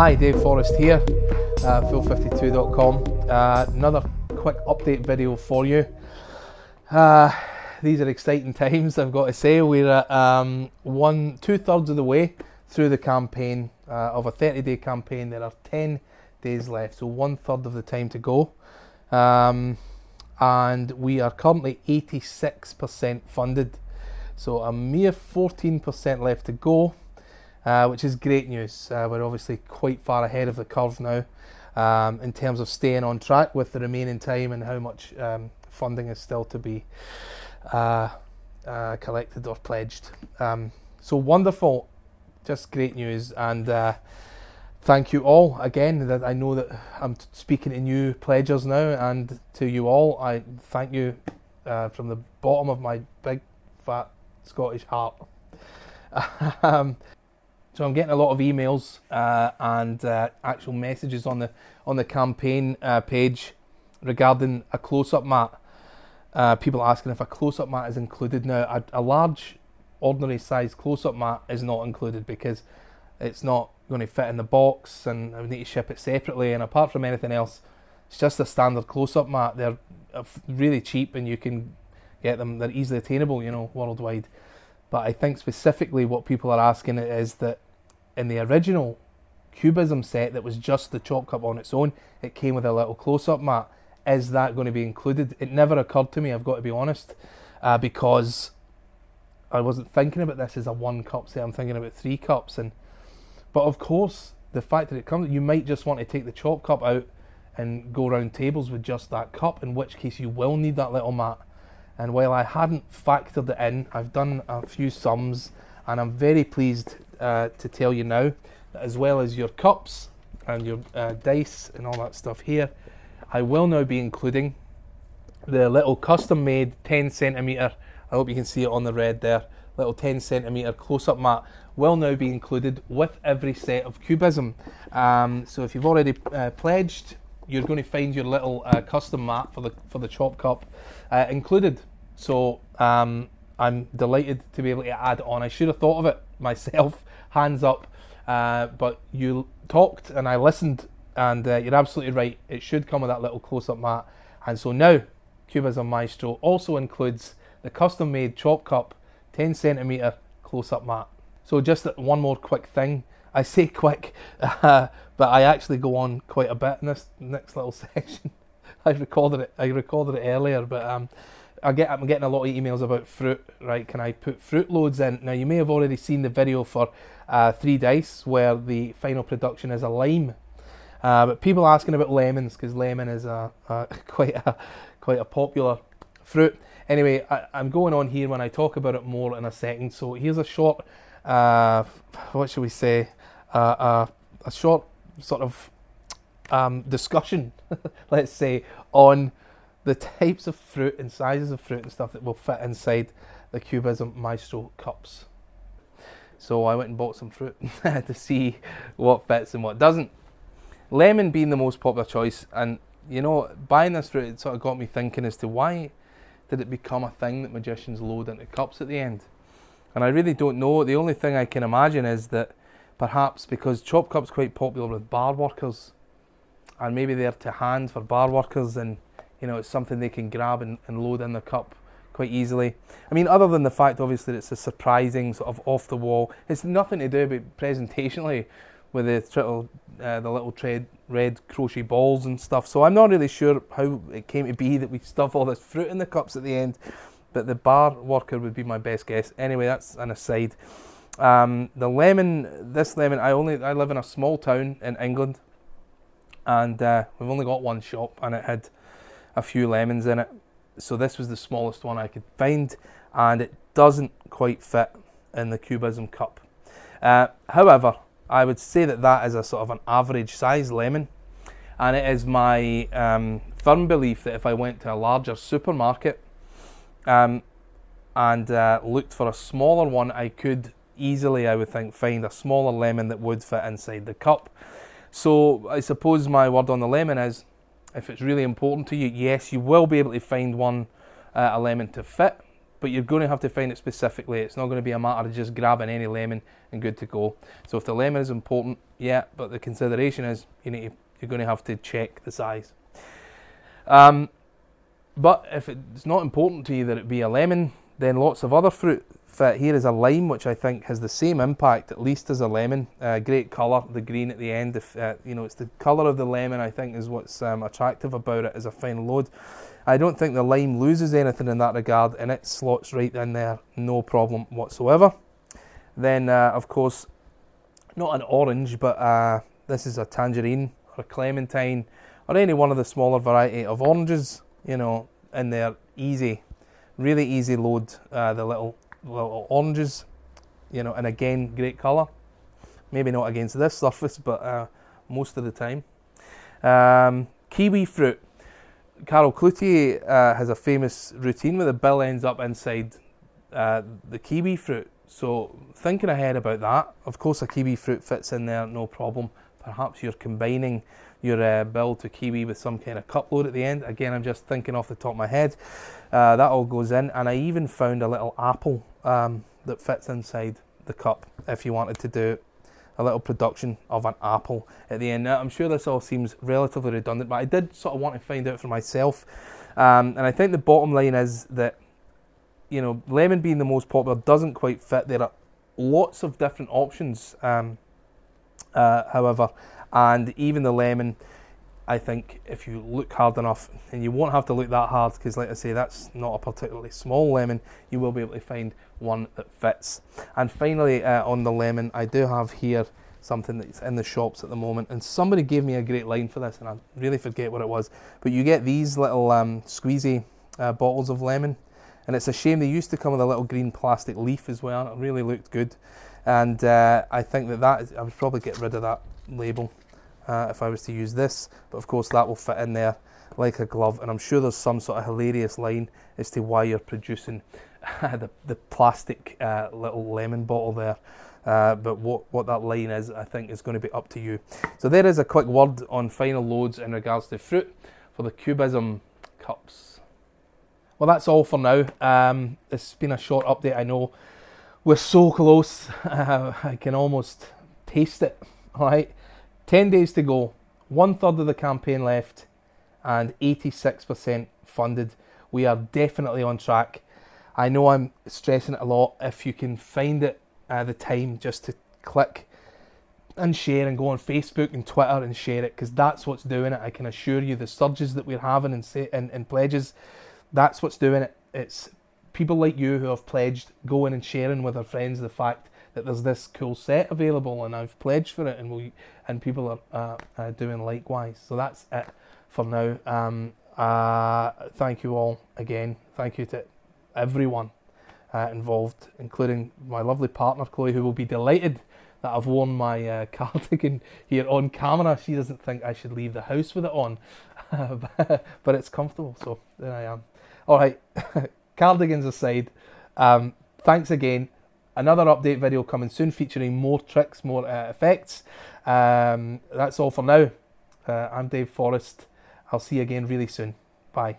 Hi, Dave Forrest here, full52.com. Another quick update video for you. These are exciting times, I've got to say. We're at two-thirds of the way through the campaign, of a 30-day campaign. There are 10 days left, so one-third of the time to go. And we are currently 86% funded, so a mere 14% left to go. Which is great news. We're obviously quite far ahead of the curve now in terms of staying on track with the remaining time and how much funding is still to be collected or pledged. So wonderful, just great news, and thank you all again. That I know that I'm speaking to new pledgers now, and to you all, I thank you from the bottom of my big fat Scottish heart. So I'm getting a lot of emails and actual messages on the campaign page regarding a close-up mat. People asking if a close-up mat is included. Now, a large, ordinary size close-up mat is not included because it's not going to fit in the box, and I would need to ship it separately. And apart from anything else, it's just a standard close-up mat. They're really cheap, and you can get them. They're easily attainable, you know, worldwide. But I think specifically what people are asking is that in the original Cubism set that was just the Chop Cup on its own, it came with a little close-up mat. Is that going to be included? It never occurred to me, I've got to be honest, because I wasn't thinking about this as a one-cup set. I'm thinking about three cups. But of course, the fact that it comes, you might just want to take the Chop Cup out and go round tables with just that cup, in which case you will need that little mat. And while I hadn't factored it in, I've done a few sums, and I'm very pleased to tell you now that as well as your cups and your dice and all that stuff here, I will now be including the little custom-made 10 centimetre, I hope you can see it on the red there, little 10 centimetre close-up mat will now be included with every set of Cubism. So if you've already pledged, you're going to find your little custom mat for the Chop Cup included. So I'm delighted to be able to add on. I should have thought of it myself, hands up, but you talked and I listened, and you're absolutely right. It should come with that little close-up mat. And so now, Cubism Maestro also includes the custom-made Chop Cup 10 centimetre close-up mat. So just one more quick thing. I say quick, but I actually go on quite a bit in this next little section. I recorded it earlier, but I'm getting a lot of emails about fruit, right? Can I put fruit loads in? Now, you may have already seen the video for Three Dice, where the final production is a lime. But people are asking about lemons, because lemon is quite a popular fruit. Anyway, I'm going on here when I talk about it more in a second. So here's a short, what should we say, a short sort of discussion, let's say, on the types of fruit and sizes of fruit and stuff that will fit inside the Cubism Maestro cups. So I went and bought some fruit to see what fits and what doesn't. Lemon being the most popular choice, and you know, buying this fruit, it sort of got me thinking as to why did it become a thing that magicians load into cups at the end? And I really don't know. The only thing I can imagine is that perhaps because Chop Cup's quite popular with bar workers, and maybe they're to hand for bar workers, and you know, it's something they can grab and load in the cup quite easily. I mean, other than the fact obviously that it's a surprising sort of off the wall, it's nothing to do with presentationally with the little red crochet balls and stuff. So I'm not really sure how it came to be that we stuff all this fruit in the cups at the end. But the bar worker would be my best guess. Anyway, that's an aside. The lemon, this lemon, I live in a small town in England, and we've only got one shop, and it had a few lemons in it. So this was the smallest one I could find, and it doesn't quite fit in the Cubism cup. However, I would say that that is a sort of an average size lemon, and it is my firm belief that if I went to a larger supermarket and looked for a smaller one, I could easily, I would think, find a smaller lemon that would fit inside the cup. So I suppose my word on the lemon is, if it's really important to you, yes, you will be able to find a lemon to fit, but you're going to have to find it specifically. It's not going to be a matter of just grabbing any lemon and good to go. So if the lemon is important, yeah, but the consideration is you're going to have to check the size. But if it's not important to you that it be a lemon, then lots of other fruit fit. Here is a lime, which I think has the same impact, at least, as a lemon. Great colour, the green at the end. If, you know, it's the colour of the lemon, I think, is what's attractive about it as a final load. I don't think the lime loses anything in that regard, and it slots right in there, no problem whatsoever. Then, of course, not an orange, but this is a tangerine or a clementine or any one of the smaller variety of oranges, you know, in there, easy. Really easy load, the little oranges, you know, and again, great colour. Maybe not against this surface, but most of the time. Kiwi fruit. Carol Cloutier has a famous routine where the bill ends up inside the kiwi fruit. So thinking ahead about that, of course a kiwi fruit fits in there, no problem. Perhaps you're combining your bill to kiwi with some kind of cup load at the end. Again, I'm just thinking off the top of my head. That all goes in, and I even found a little apple that fits inside the cup if you wanted to do a little production of an apple at the end. Now, I'm sure this all seems relatively redundant, but I did sort of want to find out for myself. And I think the bottom line is that, you know, lemon being the most popular doesn't quite fit. There are lots of different options, however, and even the lemon, I think, if you look hard enough, and you won't have to look that hard because, like I say, that's not a particularly small lemon, you will be able to find one that fits. And finally, on the lemon, I do have here something that's in the shops at the moment, and somebody gave me a great line for this, and I really forget what it was, but you get these little squeezy bottles of lemon, and it's a shame they used to come with a little green plastic leaf as well, and it really looked good. And I think that I would probably get rid of that label if I was to use this, but of course that will fit in there like a glove. And I'm sure there's some sort of hilarious line as to why you're producing the plastic little lemon bottle there, but what that line is, I think, is going to be up to you. So there is a quick word on final loads in regards to fruit for the Cubism cups. Well, that's all for now. It's been a short update, I know. We're so close, I can almost taste it, all right? 10 days to go, 1/3 of the campaign left, and 86% funded. We are definitely on track. I know I'm stressing it a lot. If you can find it, the time just to click and share and go on Facebook and Twitter and share it, because that's what's doing it. I can assure you the surges that we're having in pledges, that's what's doing it. It's people like you who have pledged going and sharing with their friends the fact that there's this cool set available and I've pledged for it, and people are doing likewise. So that's it for now. Thank you all again. Thank you to everyone involved, including my lovely partner Chloe, who will be delighted that I've worn my cardigan here on camera. She doesn't think I should leave the house with it on, but it's comfortable, so there I am. All right. Cardigans aside, thanks again. Another update video coming soon featuring more tricks, more effects. That's all for now. I'm Dave Forrest. I'll see you again really soon. Bye.